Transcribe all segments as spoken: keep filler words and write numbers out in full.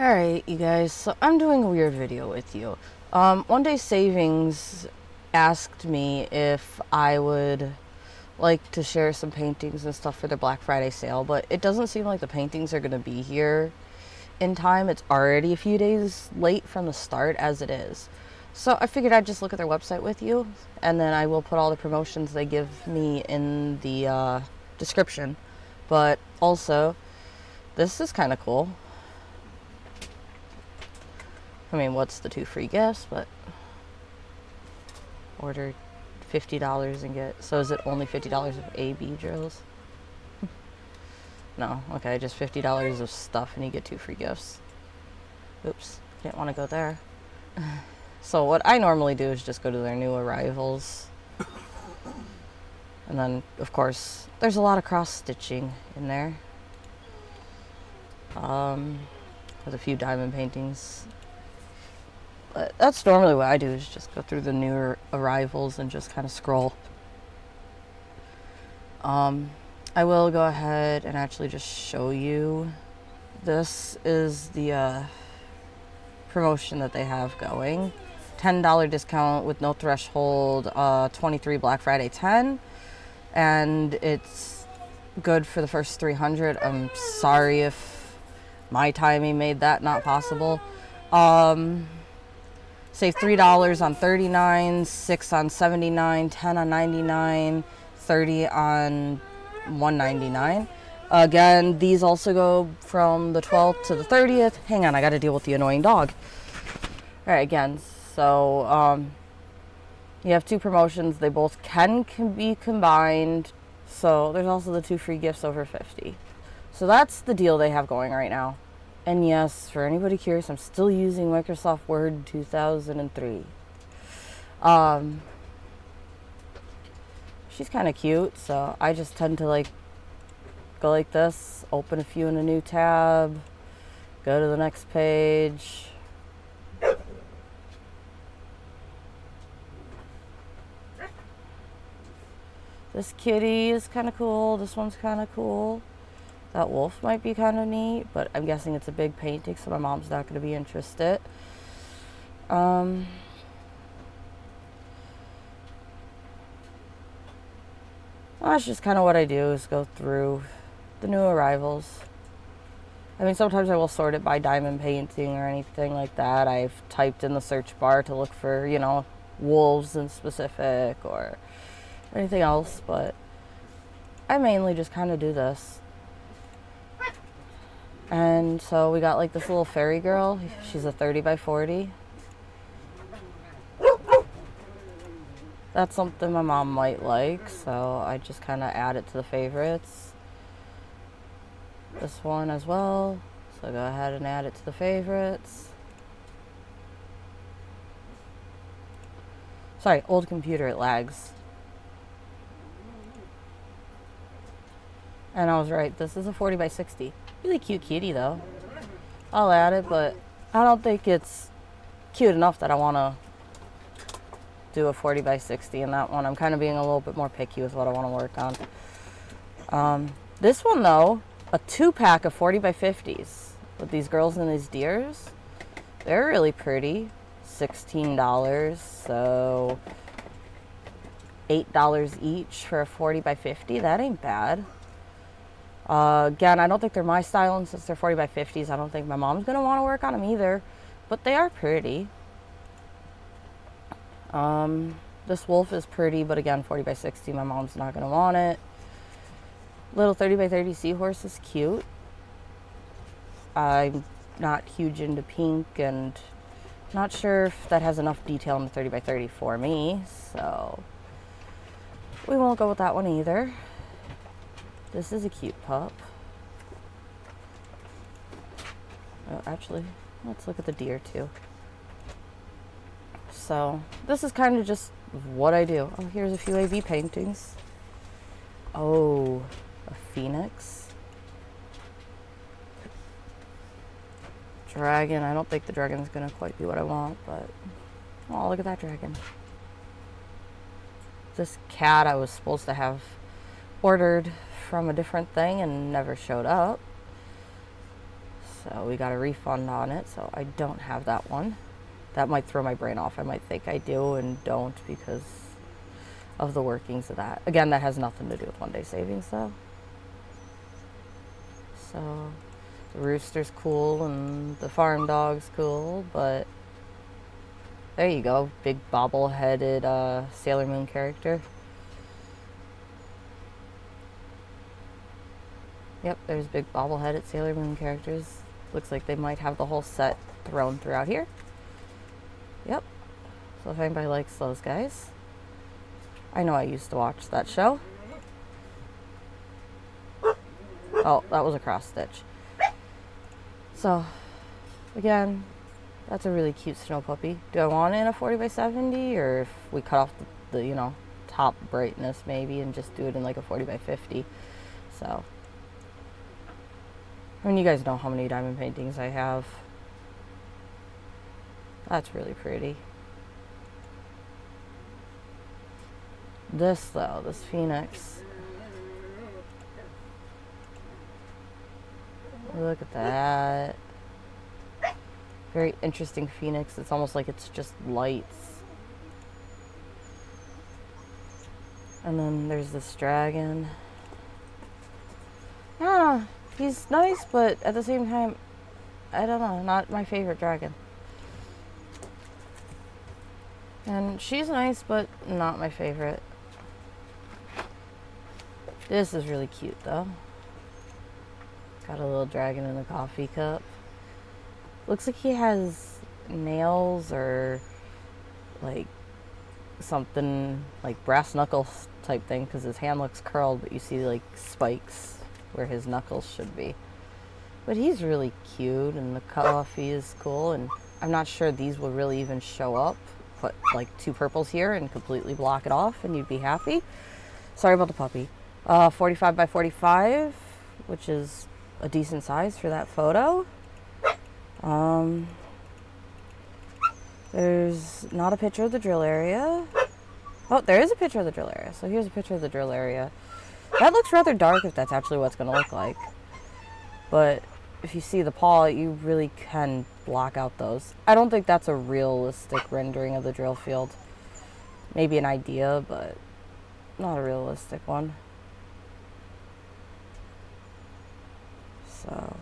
Alright, you guys, so I'm doing a weird video with you. Um, One Day Savings asked me if I would like to share some paintings and stuff for their Black Friday sale, but it doesn't seem like the paintings are going to be here in time. It's already a few days late from the start as it is. So I figured I'd just look at their website with you, and then I will put all the promotions they give me in the uh, description. But also, this is kind of cool. I mean, what's the two free gifts, but order fifty dollars and get, so is it only fifty dollars of A B drills? No, okay, just fifty dollars of stuff and you get two free gifts. Oops, didn't want to go there. So what I normally do is just go to their new arrivals. And then, of course, there's a lot of cross-stitching in there. Um, with a few diamond paintings. But that's normally what I do, is just go through the newer arrivals and just kind of scroll. Um, I will go ahead and actually just show you. This is the uh, promotion that they have going. ten dollar discount with no threshold, uh, twenty-three Black Friday ten. And it's good for the first three hundred. I'm sorry if my timing made that not possible. Um... Save three dollars on thirty-nine, six on seventy-nine, ten on ninety-nine, thirty on one ninety-nine. Again, these also go from the twelfth to the thirtieth. Hang on, I got to deal with the annoying dog. All right, again, so um, you have two promotions. They both can, can be combined. So there's also the two free gifts over fifty. So that's the deal they have going right now. And yes, for anybody curious, I'm still using Microsoft Word two thousand three. Um, she's kind of cute, so I just tend to like go like this, open a few in a new tab, go to the next page. This kitty is kind of cool. This one's kind of cool. That wolf might be kind of neat, but I'm guessing it's a big painting, so my mom's not going to be interested. Um, well, that's just kind of what I do, is go through the new arrivals. I mean, sometimes I will sort it by diamond painting or anything like that. I've typed in the search bar to look for, you know, wolves in specific or anything else, but I mainly just kind of do this. And so we got like this little fairy girl. She's a thirty by forty. That's something my mom might like, so I just kind of add it to the favorites. This one as well. So go ahead and add it to the favorites. Sorry, old computer, it lags. And I was right, this is a forty by sixty. Really cute kitty though. I'll add it, but I don't think it's cute enough that I want to do a forty by sixty in that one. I'm kind of being a little bit more picky with what I want to work on. Um, this one though, a two pack of forty by fifties with these girls and these deers. They're really pretty. sixteen dollars, so eight dollars each for a forty by fifty. That ain't bad. Uh, again, I don't think they're my style, and since they're forty by fifties, I don't think my mom's going to want to work on them either, but they are pretty. Um, this wolf is pretty, but again, forty by sixty, my mom's not going to want it. Little thirty by thirty seahorse is cute. I'm not huge into pink, and not sure if that has enough detail in the thirty by thirty for me, so we won't go with that one either. This is a cute pup. Oh, actually, let's look at the deer too. So this is kind of just what I do. Oh, here's a few A B paintings. Oh, a phoenix. Dragon. I don't think the dragon's gonna quite be what I want, but oh, look at that dragon. This cat I was supposed to have ordered from a different thing and never showed up. so we got a refund on it, so I don't have that one. That might throw my brain off. I might think I do and don't because of the workings of that. Again, that has nothing to do with One Day Savings though. So the rooster's cool and the farm dog's cool, but there you go, big bobble-headed uh, Sailor Moon character. Yep, there's big bobbleheaded Sailor Moon characters. Looks like they might have the whole set thrown throughout here. Yep. So if anybody likes those guys. I know I used to watch that show. Oh, that was a cross stitch. So, again, that's a really cute snow puppy. Do I want it in a forty by seventy? Or if we cut off the, the you know, top brightness maybe and just do it in like a forty by fifty. So... I mean, you guys know how many diamond paintings I have. That's really pretty. This, though, this phoenix. Look at that. Very interesting phoenix. It's almost like it's just lights. And then there's this dragon. Ah! He's nice, but at the same time, I don't know, not my favorite dragon. And she's nice, but not my favorite. This is really cute, though. Got a little dragon in a coffee cup. Looks like he has nails or, like, something, like brass knuckles type thing, because his hand looks curled, but you see, like, spikes where his knuckles should be. But he's really cute, and the coffee is cool, and I'm not sure these will really even show up. Put like two purples here and completely block it off and you'd be happy. Sorry about the puppy. Uh, forty-five by forty-five, which is a decent size for that photo. Um, there's not a picture of the drill area. Oh, there is a picture of the drill area. So here's a picture of the drill area. That looks rather dark if that's actually what it's going to look like. But if you see the paw, you really can block out those. I don't think that's a realistic rendering of the drill field. Maybe an idea, but not a realistic one. So.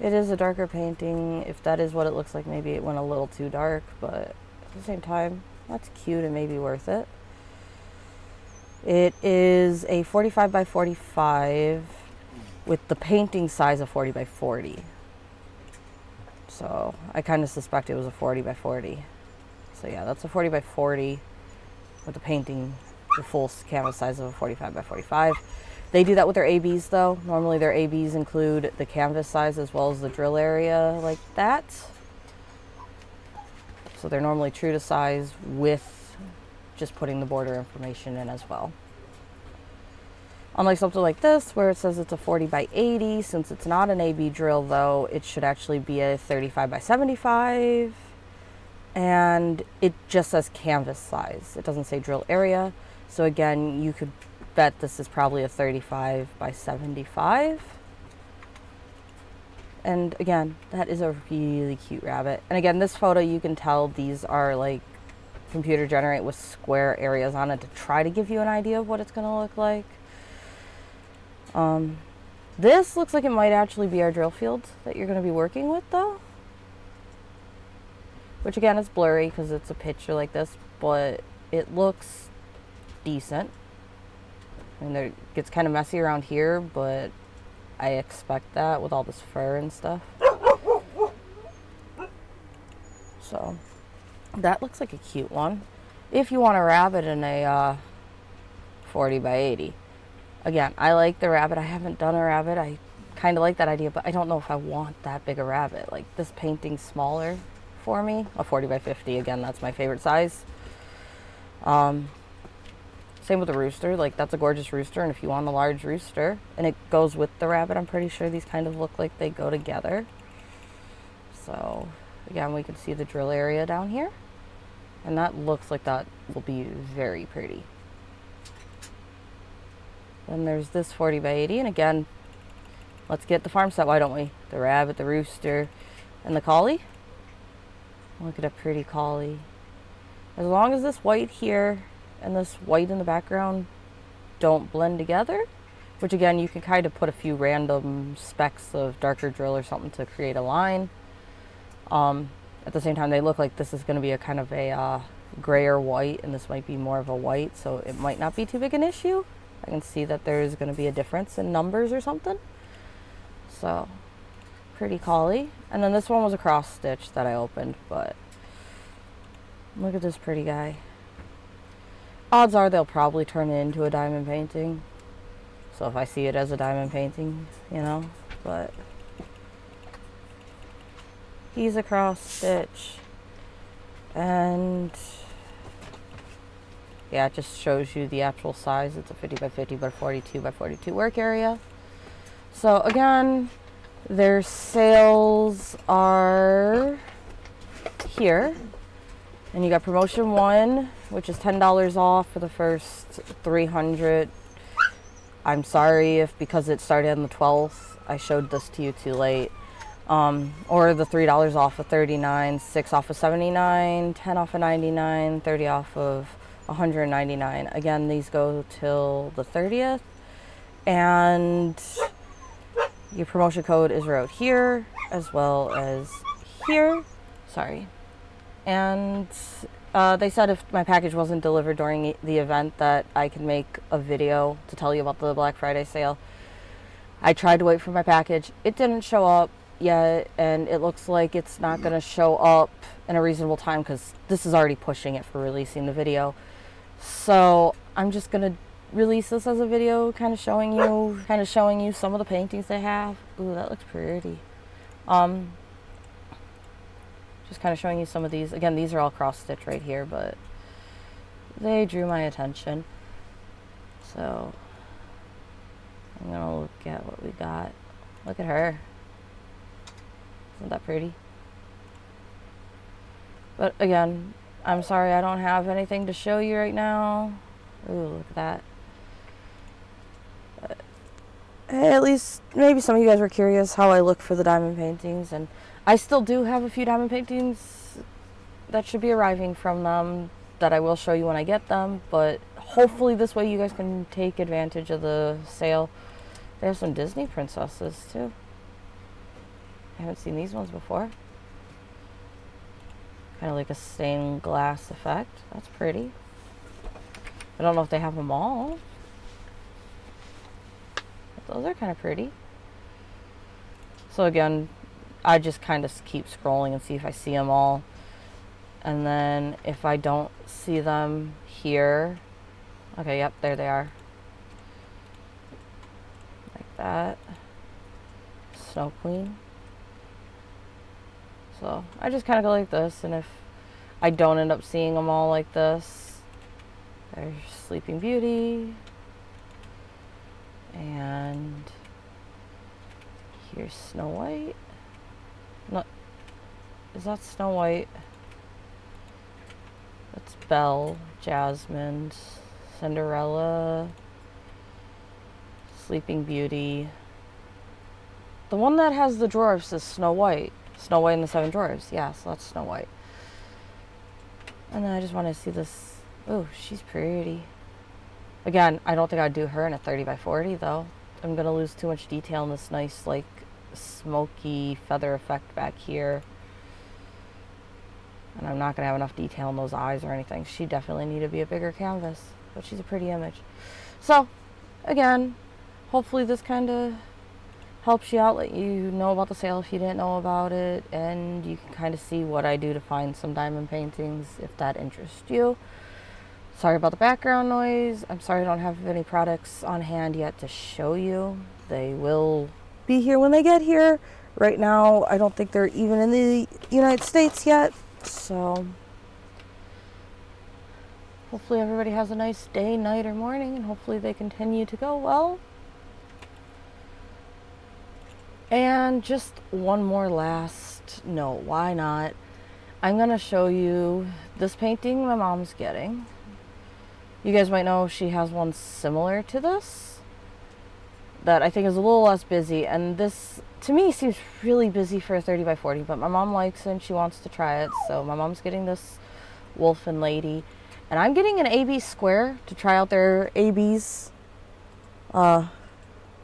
It is a darker painting. If that is what it looks like, maybe it went a little too dark. But at the same time, that's cute and maybe worth it. It is a forty-five by forty-five with the painting size of forty by forty. So I kind of suspect it was a forty by forty. So yeah, that's a forty by forty with the painting, the full canvas size of a forty-five by forty-five. They do that with their A Bs though. Normally their A Bs include the canvas size as well as the drill area like that. So they're normally true to size with just putting the border information in as well. Unlike something like this where it says it's a forty by eighty, since it's not an A B drill though, it should actually be a thirty-five by seventy-five, and it just says canvas size. It doesn't say drill area. So again, you could bet this is probably a thirty-five by seventy-five. And again, that is a really cute rabbit. And again, this photo, you can tell these are like computer generate with square areas on it to try to give you an idea of what it's going to look like. Um, this looks like it might actually be our drill field that you're going to be working with though. Which again is blurry because it's a picture like this, but it looks decent. I mean, there, it gets kind of messy around here, but I expect that with all this fur and stuff. So... that looks like a cute one. If you want a rabbit in a uh, forty by eighty. Again, I like the rabbit. I haven't done a rabbit. I kind of like that idea, but I don't know if I want that big a rabbit. Like this painting's smaller for me. A forty by fifty, again, that's my favorite size. Um, same with the rooster. Like that's a gorgeous rooster, and if you want a large rooster, and it goes with the rabbit, I'm pretty sure these kind of look like they go together. So again, we can see the drill area down here. And that looks like that will be very pretty. Then there's this forty by eighty. And again, Let's get the farm set, why don't we? The rabbit, the rooster, and the collie. Look at a pretty collie. As long as this white here and this white in the background don't blend together, which again, you can kind of put a few random specks of darker drill or something to create a line. Um, at the same time, they look like this is going to be a kind of a uh, gray or white, and this might be more of a white, so it might not be too big an issue. I can see that there's going to be a difference in numbers or something. So, pretty collie. And then this one was a cross stitch that I opened, but look at this pretty guy. Odds are they'll probably turn it into a diamond painting. So if I see it as a diamond painting, you know, but he's a cross stitch. And yeah, it just shows you the actual size. It's a fifty by fifty by forty-two by forty-two work area. So again, their sales are here. And you got promotion one, which is ten dollars off for the first three hundred. I'm sorry if because it started on the twelfth, I showed this to you too late. Um, or the three dollars off of thirty-nine, six off of seventy-nine, ten off of ninety-nine, thirty off of one hundred ninety-nine. Again, these go till the thirtieth. And your promotion code is wrote here as well as here. Sorry. And uh, they said if my package wasn't delivered during the event that I could make a video to tell you about the Black Friday sale. I tried to wait for my package. It didn't show up yet, and it looks like it's not going to show up in a reasonable time because this is already pushing it for releasing the video. So I'm just going to release this as a video, kind of showing you, kind of showing you some of the paintings they have. Ooh, that looks pretty. Um, just kind of showing you some of these. Again, these are all cross stitch right here, but they drew my attention. So I'm gonna look at what we got. Look at her. Isn't that pretty? But again, I'm sorry I don't have anything to show you right now. Ooh, look at that. At least maybe some of you guys were curious how I look for the diamond paintings, and I still do have a few diamond paintings that should be arriving from them that I will show you when I get them, but hopefully this way you guys can take advantage of the sale. They have some Disney princesses too. I haven't seen these ones before. Kind of like a stained glass effect. That's pretty. I don't know if they have them all. Those are kind of pretty. So again, I just kind of keep scrolling and see if I see them all. And then if I don't see them here, okay, yep, there they are. Like that. Snow Queen. So I just kind of go like this, and if I don't end up seeing them all like this, there's Sleeping Beauty. And here's Snow White. No, is that Snow White? That's Belle, Jasmine, Cinderella, Sleeping Beauty. The one that has the dwarfs is Snow White. Snow White and the Seven Dwarfs. Yeah, so that's Snow White. And then I just want to see this. Oh, she's pretty. Again, I don't think I'd do her in a thirty by forty though. I'm gonna lose too much detail in this nice like smoky feather effect back here. And I'm not gonna have enough detail in those eyes or anything. She definitely needed to be a bigger canvas, but she's a pretty image. So again, hopefully this kind of helps you out, let you know about the sale if you didn't know about it. And you can kind of see what I do to find some diamond paintings if that interests you. Sorry about the background noise. I'm sorry I don't have any products on hand yet to show you. They will be here when they get here. Right now, I don't think they're even in the United States yet. So hopefully everybody has a nice day, night, or morning, and hopefully they continue to go well. And just one more last note, why not? I'm gonna show you this painting my mom's getting. You guys might know she has one similar to this. that I think is a little less busy, and this to me seems really busy for a thirty by forty, but my mom likes it and she wants to try it, so my mom's getting this wolf and lady, and I'm getting an A B square to try out their A Bs uh,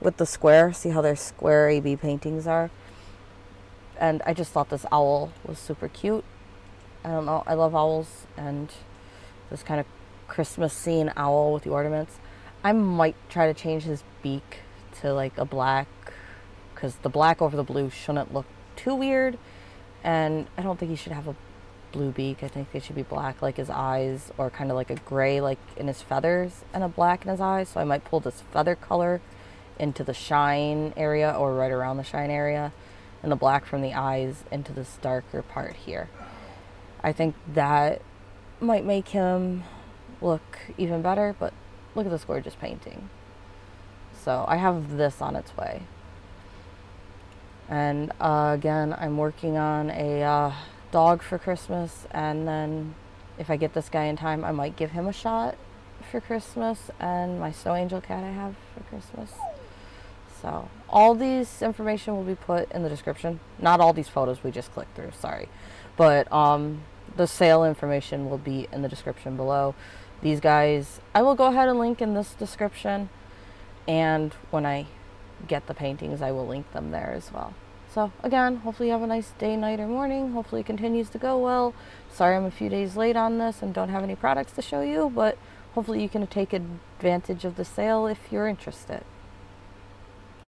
with the square, see how their square A B paintings are. And I just thought this owl was super cute. I don't know, I love owls, and this kind of Christmas scene owl with the ornaments. I might try to change his beak to like a black, because the black over the blue shouldn't look too weird, and I don't think he should have a blue beak. I think they should be black like his eyes, or kind of like a gray like in his feathers and a black in his eyes. So I might pull this feather color into the shine area, or right around the shine area, and the black from the eyes into this darker part here. I think that might make him look even better, but look at this gorgeous painting. So I have this on its way. And uh, again, I'm working on a uh, dog for Christmas, and then if I get this guy in time, I might give him a shot for Christmas, and my snow angel cat I have for Christmas. So all these information will be put in the description. Not all these photos we just clicked through, sorry. But um, the sale information will be in the description below. These guys, I will go ahead and link in this description, and when I get the paintings, I will link them there as well. So again, hopefully you have a nice day, night, or morning. Hopefully it continues to go well. Sorry I'm a few days late on this and don't have any products to show you, but hopefully you can take advantage of the sale if you're interested.